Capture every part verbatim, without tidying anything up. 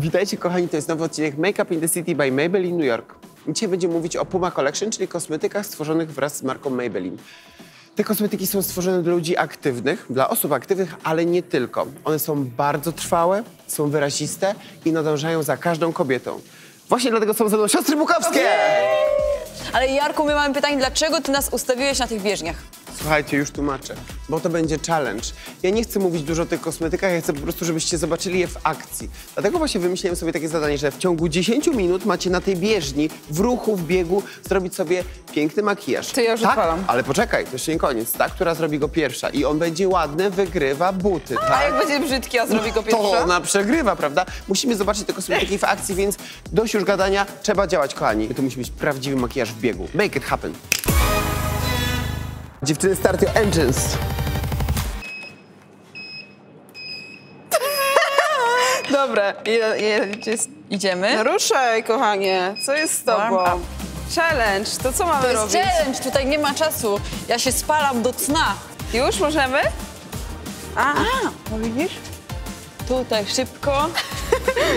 Witajcie kochani, to jest nowy odcinek Makeup in the City by Maybelline New York. Dzisiaj będziemy mówić o Puma Collection, czyli kosmetykach stworzonych wraz z marką Maybelline. Te kosmetyki są stworzone dla ludzi aktywnych, dla osób aktywnych, ale nie tylko. One są bardzo trwałe, są wyraziste i nadążają za każdą kobietą. Właśnie dlatego są ze mną siostry Bukowskie! Okay. Ale Jarku, my mamy pytanie, dlaczego ty nas ustawiłeś na tych bieżniach? Słuchajcie, już tłumaczę, bo to będzie challenge. Ja nie chcę mówić dużo o tych kosmetykach, ja chcę po prostu, żebyście zobaczyli je w akcji. Dlatego właśnie wymyśliłem sobie takie zadanie, że w ciągu dziesięciu minut macie na tej bieżni, w ruchu, w biegu, zrobić sobie piękny makijaż. Ty, ja już odpalam. Ale poczekaj, to jeszcze nie koniec. Ta, która zrobi go pierwsza i on będzie ładny, wygrywa buty, tak? A jak będzie brzydki, a zrobi go pierwsza? To ona przegrywa, prawda? Musimy zobaczyć te kosmetyki w akcji, więc dość już gadania, trzeba działać, kochani. To musi być prawdziwy makijaż w biegu. Make it happen. Dziewczyny, start your engines. Dobra, je, je, idziemy. No ruszaj, kochanie, co jest z tobą? Challenge, to co mamy robić? To jest challenge, tutaj nie ma czasu. Ja się spalam do cna. Już możemy? A, no widzisz? Tutaj szybko.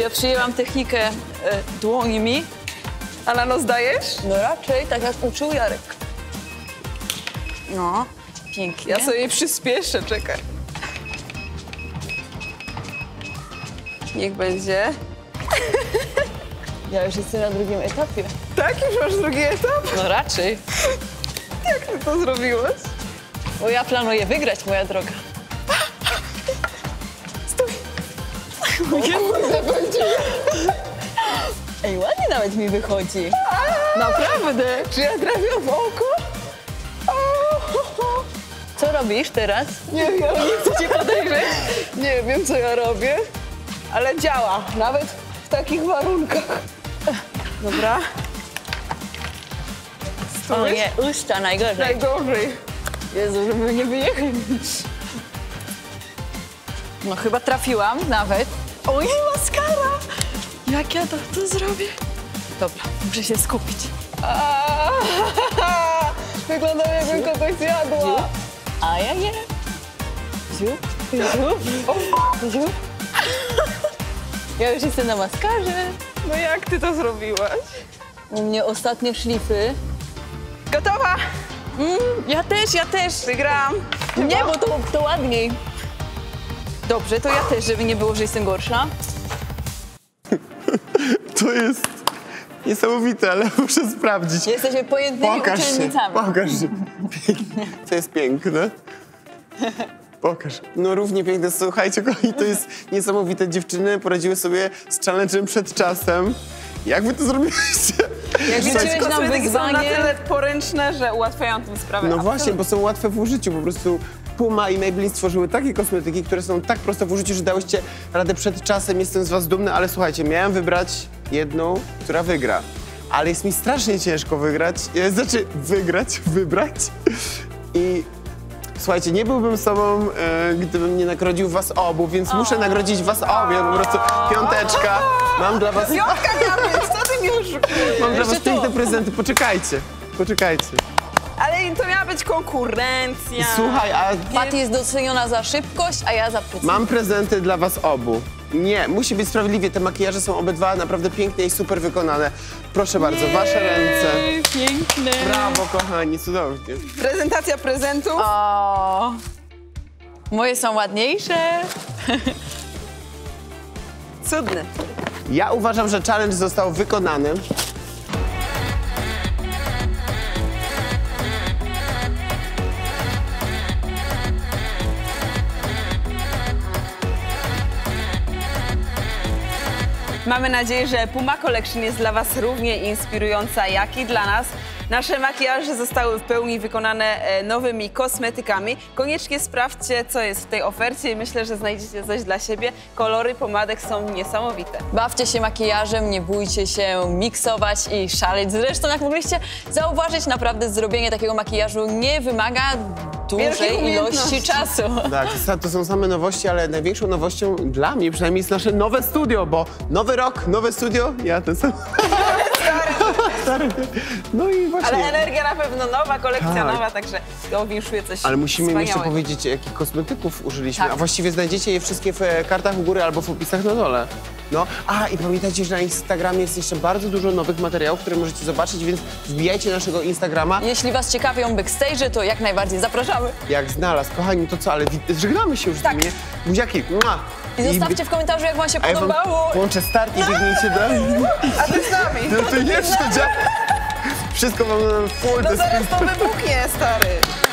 Ja przyjęłam technikę y, dłońmi. A na nos dajesz? No raczej, tak jak uczył Jarek. No, pięknie. Ja sobie przyspieszę, czekaj. Niech będzie. Ja już jestem na drugim etapie. Tak? Już masz drugi etap? No raczej. Jak ty to zrobiłaś? Bo ja planuję wygrać, moja droga. Stój. O kurde, będzie. Ej, ładnie nawet mi wychodzi. Naprawdę? Czy ja trafiłam w oko? Co robisz teraz? Nie wiem. Nie chcę cię podejrzeć. Nie wiem, co ja robię, ale działa, nawet w takich warunkach. Dobra. Stój. O nie, usta najgorzej. Najgorzej. Jezu, żeby nie wyjechać. No chyba trafiłam nawet. Ojej, maskara! Jak ja to, to zrobię? Dobra, muszę się skupić. A, wyglądał, jakbym kogoś zjadła. A ja nie. Ziup, ziup, ziup. Ja już jestem na maskarze. No jak ty to zrobiłaś? U mnie ostatnie szlify. Gotowa? Mm, ja też, ja też. Wygrałam. Nie, bo to, to ładniej. Dobrze, to ja też, żeby nie było, że jestem gorsza. To jest niesamowite, ale muszę sprawdzić. Jesteśmy pojętymi uczennicami. Pokaż się. Pięknie. To jest piękne. Pokaż. No równie piękne, słuchajcie, kochani, to jest niesamowite. Dziewczyny poradziły sobie z challenge'em przed czasem. Jak wy to zrobiliście? Jak liczyłeś nam wyzwanie? Są na tyle poręczne, że ułatwiają tę sprawę. No właśnie, bo są łatwe w użyciu, po prostu Puma i Maybelline stworzyły takie kosmetyki, które są tak proste w użyciu, że dałyście radę przed czasem. Jestem z was dumny, ale słuchajcie, miałem wybrać jedną, która wygra. Ale jest mi strasznie ciężko wygrać, znaczy wygrać, wybrać. I słuchajcie, nie byłbym sobą, e, gdybym nie nagrodził was obu, więc muszę nagrodzić was obie, po prostu piąteczka. Mam dla was... Piątka, Gabriel, co ty mi oszukujesz? Mam dla was piękne prezenty, poczekajcie, poczekajcie. Ale to miała być konkurencja. Słuchaj, a... Patty jest doceniona za szybkość, a ja za precyzję. Mam prezenty dla was obu. Nie, musi być sprawiedliwie. Te makijaże są obydwa naprawdę pięknie i super wykonane. Proszę bardzo, Jej, wasze ręce. Piękne. Brawo, kochani, cudownie. Prezentacja prezentów. O, moje są ładniejsze. Cudne. Ja uważam, że challenge został wykonany. Mamy nadzieję, że Puma Collection jest dla was równie inspirująca, jak i dla nas. Nasze makijaże zostały w pełni wykonane nowymi kosmetykami. Koniecznie sprawdźcie, co jest w tej ofercie i myślę, że znajdziecie coś dla siebie. Kolory pomadek są niesamowite. Bawcie się makijażem, nie bójcie się miksować i szaleć. Zresztą, jak mogliście zauważyć, naprawdę zrobienie takiego makijażu nie wymaga dużej ilości czasu. Tak, to są same nowości, ale największą nowością dla mnie przynajmniej jest nasze nowe studio, bo nowy rok, nowe studio, ja ten sam. stary. No i właśnie. Ale energia na pewno nowa, kolekcja tak. nowa, także to winszuję coś. Ale musimy im jeszcze powiedzieć, jakich kosmetyków użyliśmy. Tak. A właściwie znajdziecie je wszystkie w kartach u góry albo w opisach na dole. No, a i pamiętajcie, że na Instagramie jest jeszcze bardzo dużo nowych materiałów, które możecie zobaczyć, więc wbijajcie naszego Instagrama. Jeśli was ciekawią backstage'y, to jak najbardziej zapraszamy. Jak znalazł, kochani, to co, ale żegnamy się już z nimi. Buziaki. I zostawcie w komentarzu, jak wam się podobało. Włączę start i biegnijcie do mnie. A ty z nami. No to jeszcze działa. Wszystko mam na full. No zaraz to wybuchnie, stary.